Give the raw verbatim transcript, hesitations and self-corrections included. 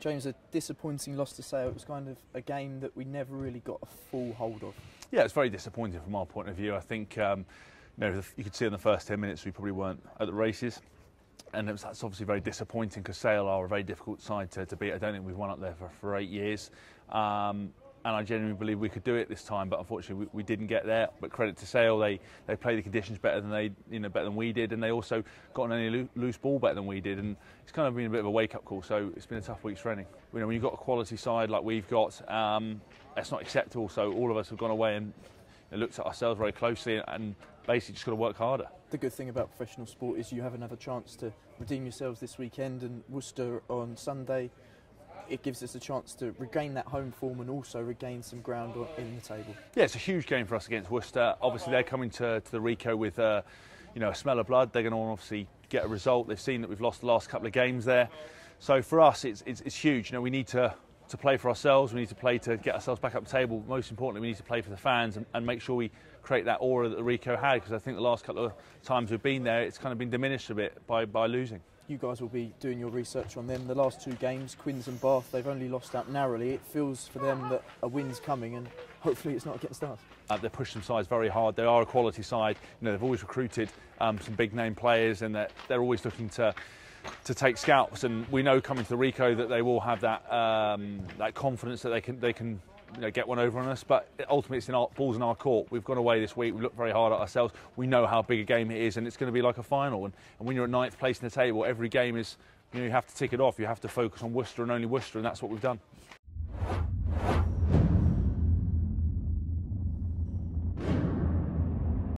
James, a disappointing loss to Sale. It was kind of a game that we never really got a full hold of. Yeah, it's very disappointing from our point of view. I think um, you know, you could see in the first ten minutes we probably weren't at the races. And it was, that's obviously very disappointing because Sale are a very difficult side to, to beat. I don't think we've won up there for, for eight years. Um, and I genuinely believe we could do it this time, but unfortunately we, we didn't get there. But credit to Sale, they they played the conditions better than they you know better than we did, and they also got on any loo loose ball better than we did. And it's kind of been a bit of a wake up call. So it's been a tough week's training. You know, when you've got a quality side like we've got, um, that's not acceptable. So all of us have gone away and you know, looked at ourselves very closely and basically just got to work harder. The good thing about professional sport is you have another chance to redeem yourselves this weekend and Worcester on Sunday. It gives us a chance to regain that home form and also regain some ground in the table. Yeah, it's a huge game for us against Worcester. Obviously, they're coming to, to the Ricoh with uh, you know, a smell of blood. They're going to obviously get a result. They've seen that we've lost the last couple of games there. So for us, it's, it's, it's huge. You know, we need to, to play for ourselves. We need to play to get ourselves back up the table. Most importantly, we need to play for the fans and, and make sure we create that aura that the Ricoh had, because I think the last couple of times we've been there, it's kind of been diminished a bit by, by losing. You guys will be doing your research on them. The last two games, Quins and Bath, they've only lost out narrowly. It feels for them that a win's coming, and hopefully it's not against us. Uh, they push them sides very hard. They are a quality side. You know, they've always recruited um, some big-name players, and they're, they're always looking to to take scalps. And we know coming to the Ricoh that they will have that um, that confidence that they can they can. You know, get one over on us, but ultimately it's in our balls in our court. We've gone away this week, we looked very hard at ourselves. We know how big a game it is, and it's going to be like a final. And, and when you're at ninth place in the table, every game is, you know, you have to tick it off. You have to focus on Worcester and only Worcester, and that's what we've done.